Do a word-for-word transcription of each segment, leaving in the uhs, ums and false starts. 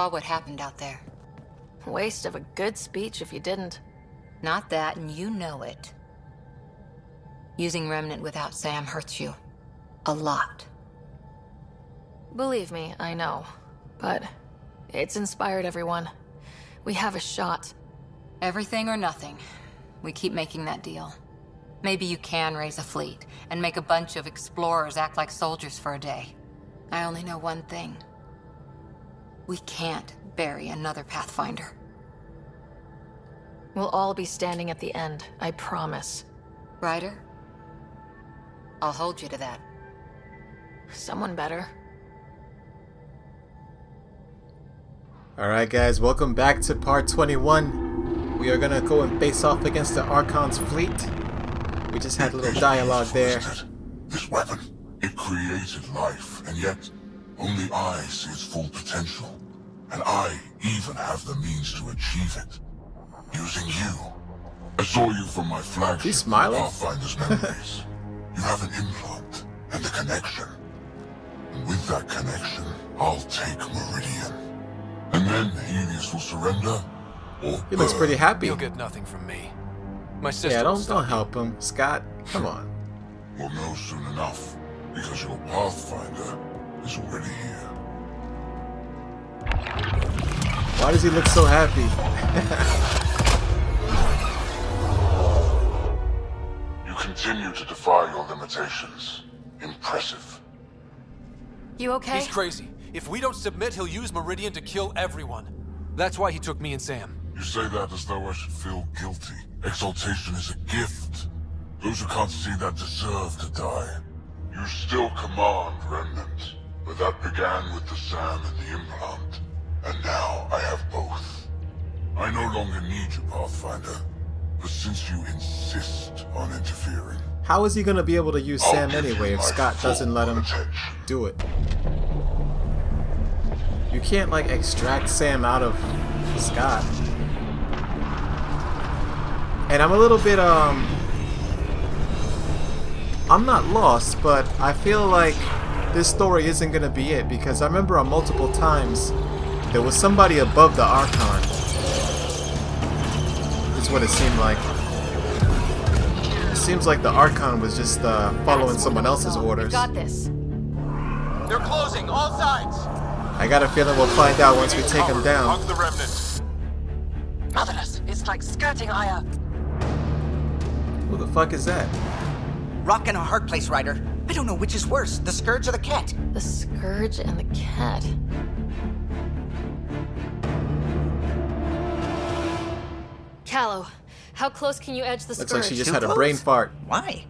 saw what happened out there. Waste of a good speech if you didn't. Not that, and you know it. Using Remnant without Sam hurts you. A lot. Believe me, I know. But it's inspired everyone. We have a shot. Everything or nothing. We keep making that deal. Maybe you can raise a fleet and make a bunch of explorers act like soldiers for a day. I only know one thing. We can't bury another Pathfinder. We'll all be standing at the end, I promise. Ryder? I'll hold you to that. Someone better. Alright guys, welcome back to part twenty-one. We are gonna go and face off against the Archon's fleet. We just had a little dialogue there. This weapon, it created life, and yet only I see its full potential. And I even have the means to achieve it. Using you. I saw you from my flagship Pathfinder's memories. You have an implant and a connection. And with that connection, I'll take Meridian. And then Helios will surrender, or he looks pretty happy. You'll get nothing from me. My sister. Yeah, don't, don't help him, Scott. Come on. We'll know soon enough, because your Pathfinder is already here. Why does he look so happy? You continue to defy your limitations. Impressive. You okay? He's crazy. If we don't submit, he'll use Meridian to kill everyone. That's why he took me and Sam. You say that as though I should feel guilty. Exaltation is a gift. Those who can't see that deserve to die. You still command, Remnant. But that began with the Sam and the implant. And now I have both. I no longer need you, Pathfinder. But since you insist on interfering... How is he going to be able to use I'll Sam anyway if Scott doesn't let him attention. do it? You can't, like, extract Sam out of Scott. And I'm a little bit, um... I'm not lost, but I feel like this story isn't going to be it, because I remember on multiple times there was somebody above the Archon. That's what it seemed like. It seems like the Archon was just uh, following someone else's orders. We got this. They're closing all sides. I got a feeling we'll find out once we take him down. Hug the remnant. Motherless, it's like skirting higher. Who the fuck is that? Rock in a hard place, Ryder. I don't know which is worse, the Scourge or the cat. The Scourge and the cat. Callow, how close can you edge the Scourge? Looks like she just Too had close? a brain fart. Why?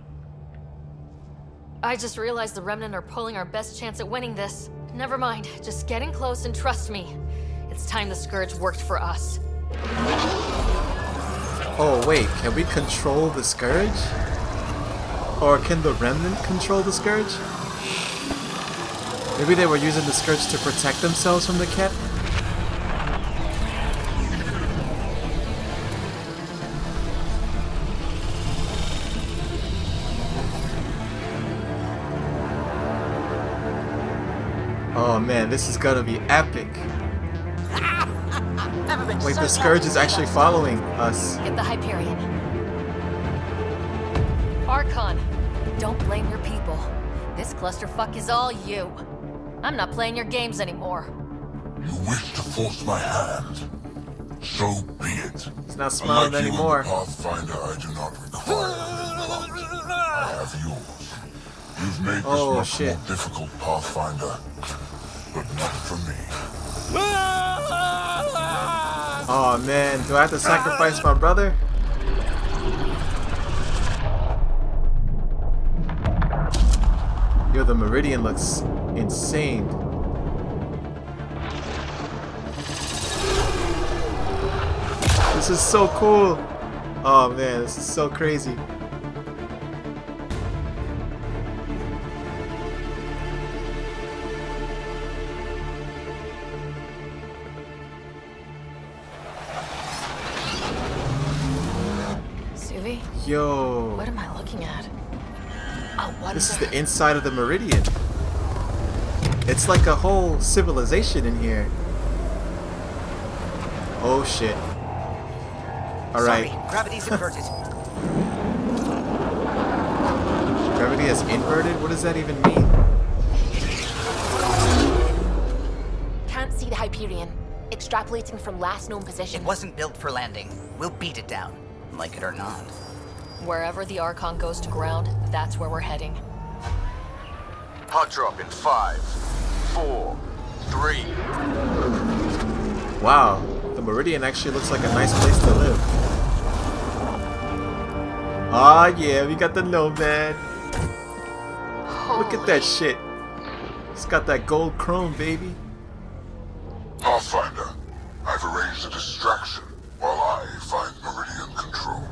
I just realized the Remnant are pulling our best chance at winning this. Never mind, just get in close and trust me. It's time the Scourge worked for us. Oh wait, can we control the Scourge? Or can the Remnant control the Scourge? Maybe they were using the Scourge to protect themselves from the cat? Oh man, this is gonna be epic. Wait, the Scourge is actually following us. Get the Hyperion. Archon, don't blame your people. This clusterfuck is all you. I'm not playing your games anymore. You wish to force my hand? So be it. He's not smiling Unlike anymore. You and the Pathfinder, I do not require an implant. I have yours. You've made this oh, much shit. more difficult, Pathfinder, but not for me. Oh man, do I have to sacrifice my brother? Yo, the Meridian looks insane. This is so cool. Oh man, this is so crazy. Suvi? Yo. What am I looking at? This is the inside of the Meridian. It's like a whole civilization in here. Oh shit. Alright. Gravity's inverted. Gravity is inverted? What does that even mean? Can't see the Hyperion. Extrapolating from last known position. It wasn't built for landing. We'll beat it down, like it or not. Wherever the Archon goes to ground, that's where we're heading. Hot drop in five, four, three. Wow, the Meridian actually looks like a nice place to live. Ah, oh, yeah, we got the Nomad. Holy. Look at that shit. It's got that gold chrome, baby. Pathfinder, I've arranged a distraction while I find Meridian control.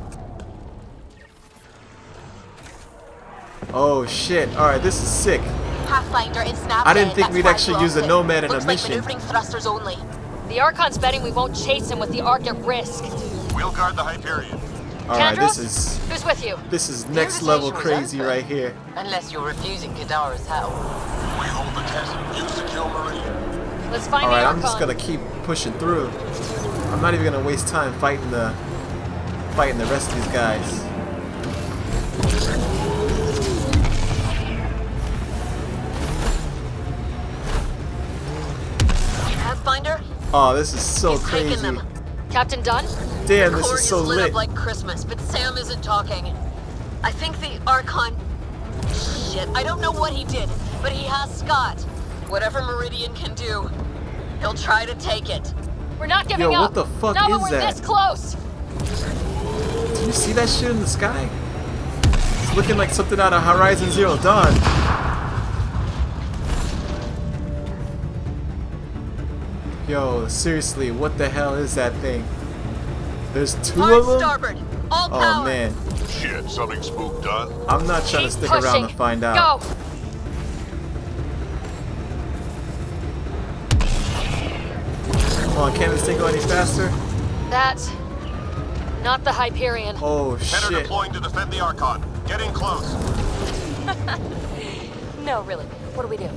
Oh shit! All right, this is sick. Pathfinder, it's not. I didn't think we'd actually use a Nomad in a mission. Looks like maneuvering thrusters only. The Archon's betting we won't chase him with the Ark at risk. We'll guard the Hyperion. All right, this is. Who's with you? This is next level crazy right here. Unless you're refusing Kadara's help. We hold the test. You secure Meridian. Let's find All right, I'm just gonna keep pushing through. I'm not even gonna waste time fighting the fighting the rest of these guys. Pathfinder. Oh, this is so He's crazy. Them. Captain Dunn. Damn, this is so is lit. lit up like Christmas, but Sam isn't talking. I think the Archon. Shit, I don't know what he did, but he has Scott. Whatever Meridian can do, he'll try to take it. We're not giving up. Yo, what the fuck is that? Not when we're this close. Did you see that shit in the sky? It's looking like something out of Horizon Zero Dawn. Yo, seriously, what the hell is that thing? There's two Hard of them? Starboard. All oh power. man. Shit, something spooked on. I'm not trying Keep to stick pushing. around to find out. Go. Come on, can't this thing go any faster? That's not the Hyperion. Oh shit! Better deploying to defend the Archon. Get in close. No, really. What do we do?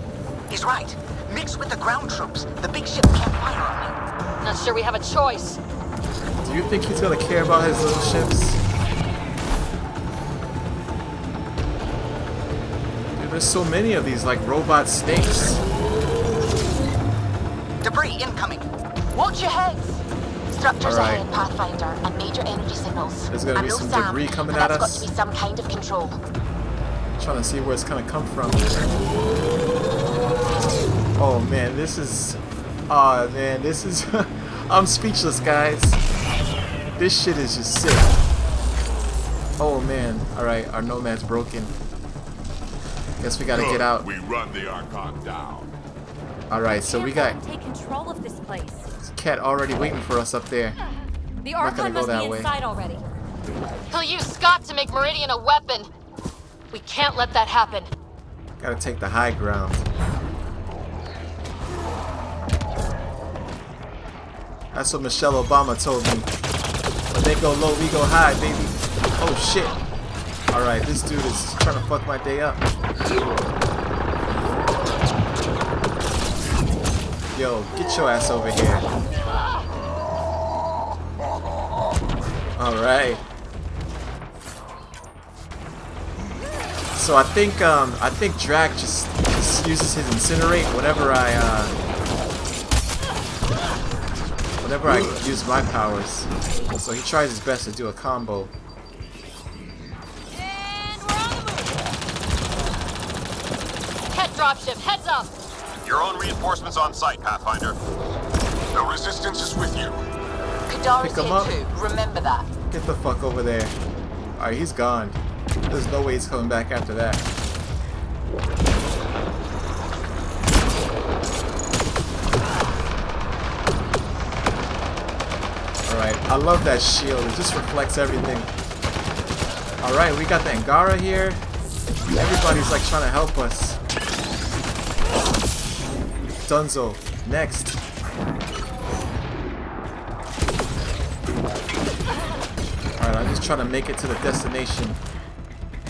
He's right. Mix with the ground troops. The big ship can't fire on me. Not sure we have a choice. Do you think he's gonna care about his little ships? Dude, there's so many of these, like robot snakes. Debris incoming. Watch your heads! Structures right. ahead, Pathfinder, and major energy signals. There's gonna be some Sam, debris coming at us. There's got to be some kind of control. I'm trying to see where it's gonna come from. Oh man, this is. Ah oh, man, this is. I'm speechless, guys. This shit is just sick. Oh man, alright, our Nomad's broken. Guess we gotta Good. get out. We run the Archon down. Alright, so we got. Take control of this place. Cat already waiting for us up there. The Archon must be inside already. He'll use Scott to make Meridian a weapon. We can't let that happen. Gotta take the high ground. That's what Michelle Obama told me. When they go low, we go high, baby. Oh shit. Alright, this dude is trying to fuck my day up. Yo, get your ass over here. Alright. So I think um I think Drac just, just uses his incinerate whenever I uh whenever I use my powers. So he tries his best to do a combo. And we're on the move. Head dropship, heads up! Your own reinforcements on site, Pathfinder. The resistance is with you. Pick him up. Remember that. Get the fuck over there. Alright, he's gone. There's no way he's coming back after that. Alright, I love that shield. It just reflects everything. Alright, we got the Angara here. Everybody's like trying to help us. Dunzo, next. Alright, I'm just trying to make it to the destination.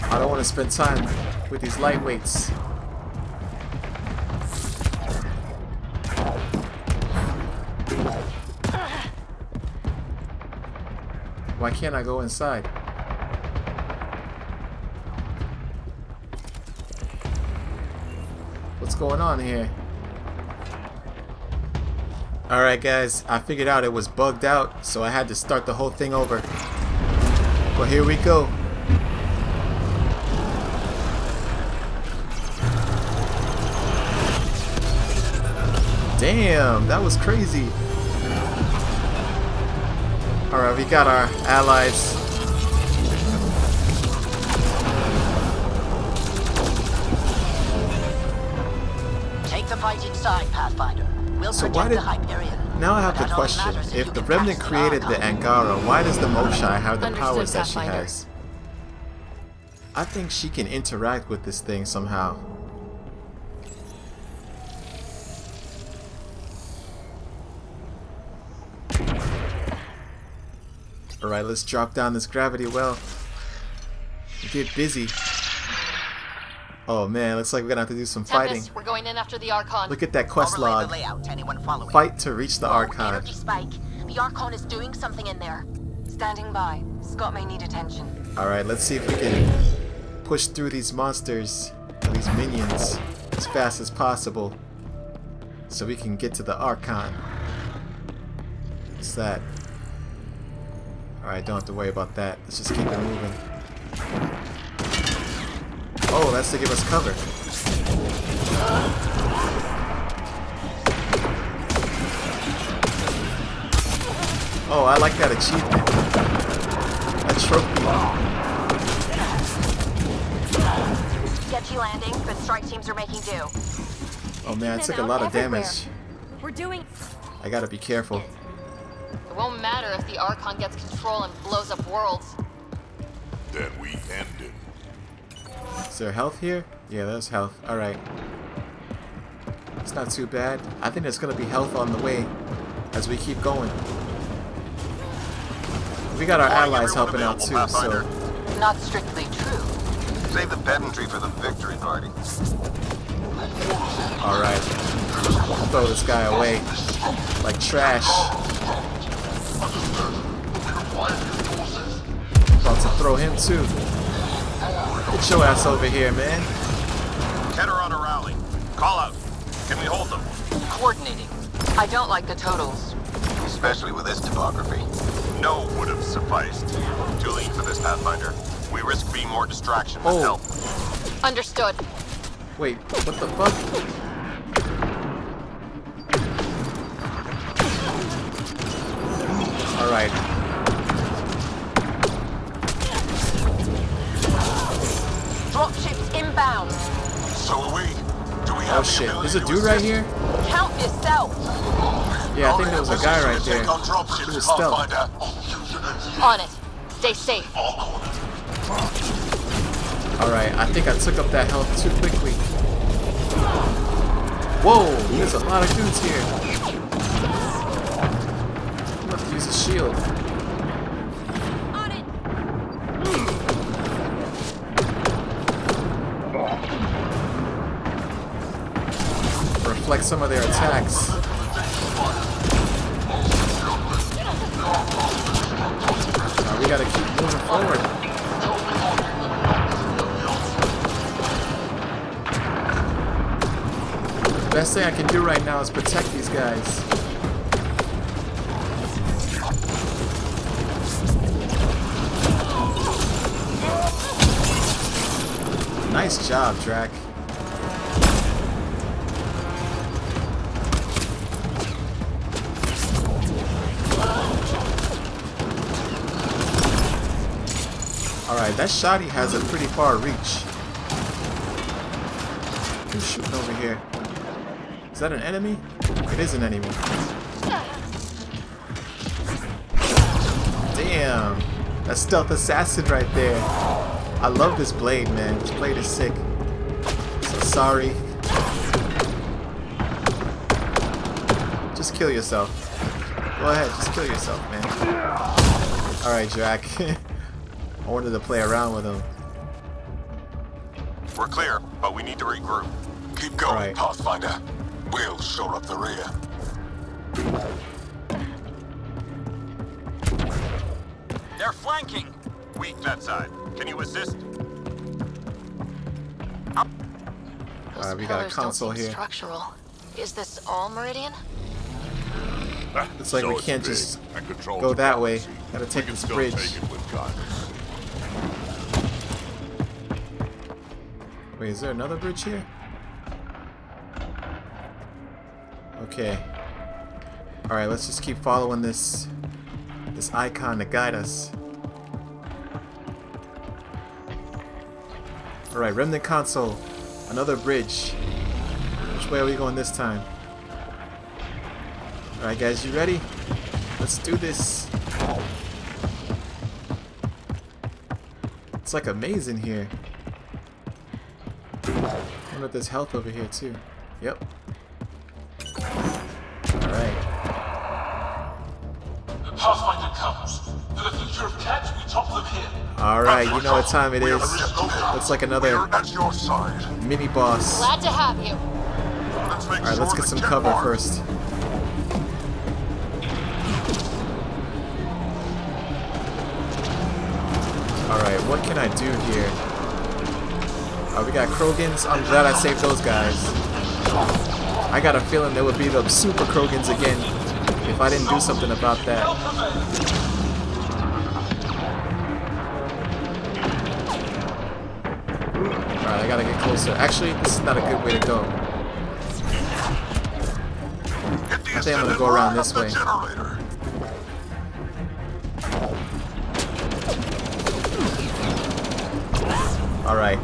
I don't want to spend time with these lightweights. Why can't I go inside? What's going on here? Alright guys, I figured out it was bugged out, so I had to start the whole thing over. But here we go. Damn, that was crazy. Alright, we got our allies. Take the fight inside, Pathfinder. We'll so why did Hyperion. Now I have but the question, matters, if the Remnant created the Angara, why does the Moshai have the Understood powers that she has? I think she can interact with this thing somehow. Alright, let's drop down this gravity well. Get busy. Oh man, looks like we're gonna have to do some fighting. Tempest, we're going in after the Archon. Look at that quest log. Fight to reach the Archon. Energy spike. The Archon is doing something in there. Standing by. Scott may need attention. Alright, let's see if we can push through these monsters, these minions, as fast as possible. So we can get to the Archon. What's that? Alright, don't have to worry about that. Let's just keep it moving. Oh, that's to give us cover. Oh, I like that achievement. That trophy. Sketchy landing, but strike teams are making do. Oh man, I took a lot of damage. We're doing. I gotta be careful. It won't matter if the Archon gets control and blows up worlds. Then we end it. Is there health here? Yeah, there's health. Alright. It's not too bad. I think there's going to be health on the way as we keep going. We got our allies helping out too, so... Not strictly true. Save the pedantry for the victory party. Alright. Throw this guy away. Like trash. About to throw him too. Get your ass over here, man. Kadara on a rally. Call out. Can we hold them? Coordinating. I don't like the totals. Especially with this topography. No would have sufficed. Too lean for this, Pathfinder. We risk being more distraction with oh. help. Understood. Wait, what the fuck? Alright. Inbound. So are we. Do we have oh shit, there's a dude right here? Count yourself. Yeah, I think there was a guy right there. He was stealth. On it. Stay safe. Alright, I think I took up that health too quickly. Whoa, there's a lot of dudes here. I'm about to use a shield. Like some of their attacks. Now we gotta keep moving forward. The best thing I can do right now is protect these guys. Nice job, Drac. Alright, that shotty has a pretty far reach. He's shooting over here. Is that an enemy? It is an enemy. Damn! That stealth assassin right there. I love this blade, man. This blade is sick. So sorry. Just kill yourself. Go ahead, just kill yourself, man. Alright, Drac. I wanted to play around with him. We're clear, but we need to regroup. Keep going, right. Pathfinder. We'll shore up the rear. They're flanking! Weak that side. Can you assist? Uh, we got a console here. Structural. Is this all Meridian? It's like so we can't just go that way. Gotta take this bridge. Take Wait, is there another bridge here? Okay. Alright, let's just keep following this this icon to guide us. Alright, Remnant console. Another bridge. Which way are we going this time? Alright guys, you ready? Let's do this. It's like a maze in here. I wonder if there's health over here too. Yep. Alright. The Pathfinder comes. For the future of cats, we top them here. Alright, you know what time it is. Looks like another mini boss. Glad to have you. Alright, let's get some cover first. Alright, what can I do here? Uh, we got Krogans. I'm glad I saved those guys. I got a feeling there would be the super Krogans again if I didn't do something about that. Alright, I gotta get closer. Actually, this is not a good way to go. I think I'm gonna go around this way. Alright.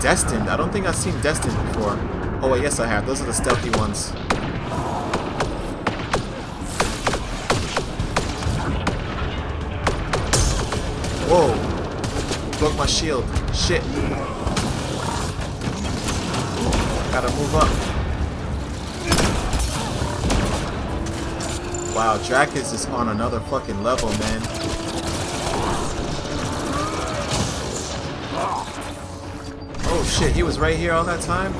Destined? I don't think I've seen Destined before. Oh, wait, yes I have. Those are the stealthy ones. Whoa. Broke my shield. Shit. Gotta move up. Wow, Dracus is on another fucking level, man. Shit, he was right here all that time?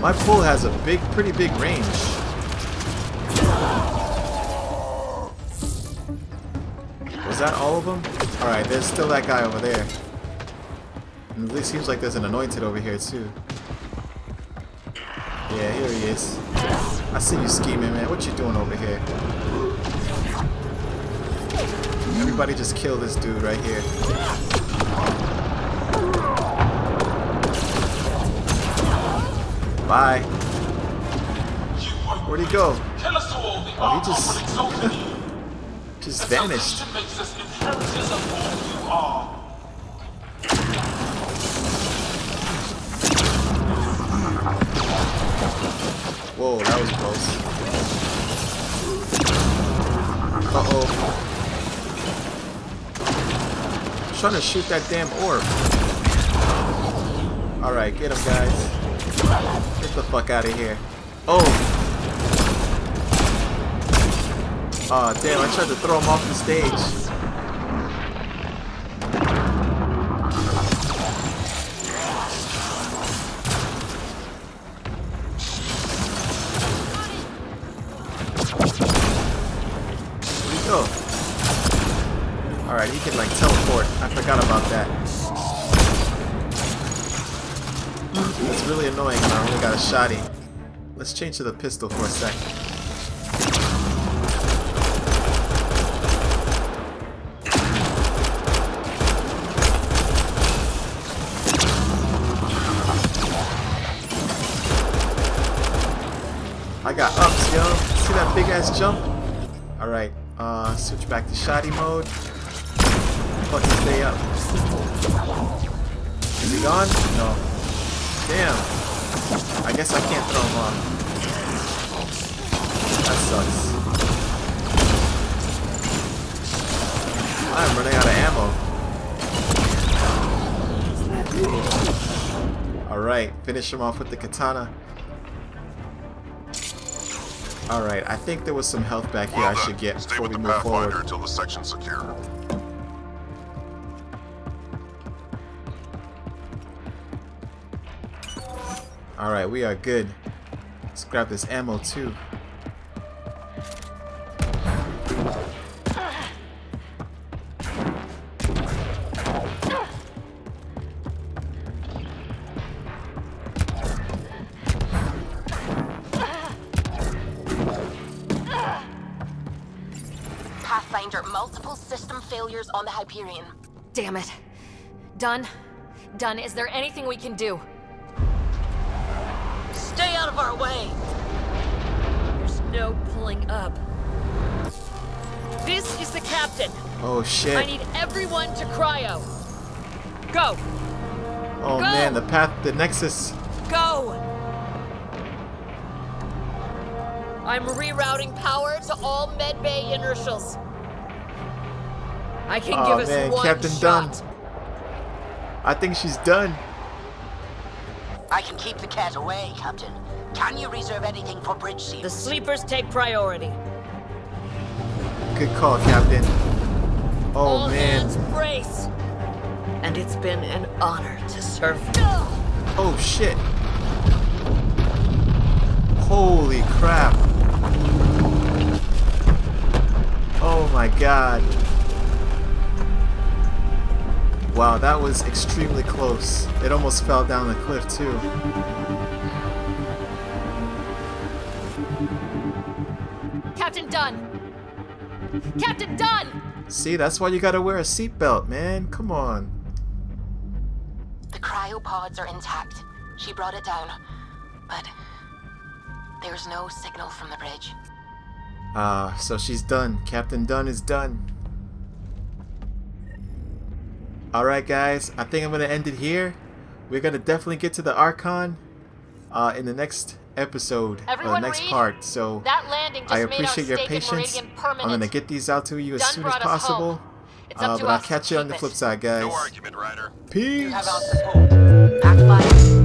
My pool has a big, pretty big range. Was that all of them? Alright, there's still that guy over there. And it seems like there's an anointed over here too. Yeah, here he is. I see you scheming, man. What you doing over here? Everybody just kill this dude right here. Bye. Where'd he go? Oh, he just... just vanished. Whoa, that was close. Uh-oh. I'm trying to shoot that damn orb. Alright, get him, guys. Get the fuck out of here. Oh! Aw, oh, damn, I tried to throw him off the stage. Alright, he can like teleport. I forgot about that. That's really annoying when I only got a shotty. Let's change to the pistol for a sec. I got ups, yo. See that big ass jump? Alright, uh, switch back to shotty mode. Fucking stay up. Is he gone? No. Damn. I guess I can't throw him off. That sucks. I'm running out of ammo. Alright, finish him off with the katana. Alright, I think there was some health back here well, I should get stay before with we the move forward. Until the section's secure. Alright, we are good. Let's grab this ammo too. Pathfinder, multiple system failures on the Hyperion. Damn it. Done. Done. Is there anything we can do? Stay out of our way! There's no pulling up. This is the captain. Oh shit. I need everyone to cryo. Go! Oh Go. man, the path, the Nexus. Go! I'm rerouting power to all Med Bay inertials. I can oh, give us man. one Captain shot. Dunn. I think she's done. I can keep the cat away, Captain. Can you reserve anything for bridge seats? The sleepers take priority. Good call, Captain. Oh All man. Hands brace. And it's been an honor to serve. Oh shit. Holy crap. Oh my god. Wow, that was extremely close. It almost fell down the cliff too. Captain Dunn! Captain Dunn! See, that's why you gotta wear a seatbelt, man. Come on. The cryopods are intact. She brought it down. But there's no signal from the bridge. Ah, uh, so she's done. Captain Dunn is done. Alright guys, I think I'm going to end it here. We're going to definitely get to the Archon uh, in the next episode, Everyone or the next read. part. So that landing just I appreciate your patience. I'm going to get these out to you as Dunn soon as possible. Uh, but I'll catch you on the flip side, guys. No argument, Ryder. Peace! You have